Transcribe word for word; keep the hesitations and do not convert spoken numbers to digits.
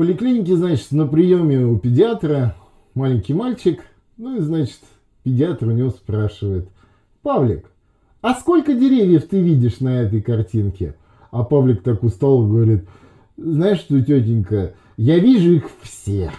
поликлинике, значит, на приеме у педиатра маленький мальчик. Ну и, значит, педиатр у него спрашивает: «Павлик, а сколько деревьев ты видишь на этой картинке?» А Павлик так устал, говорит: «Знаешь что, тетенька, я вижу их все».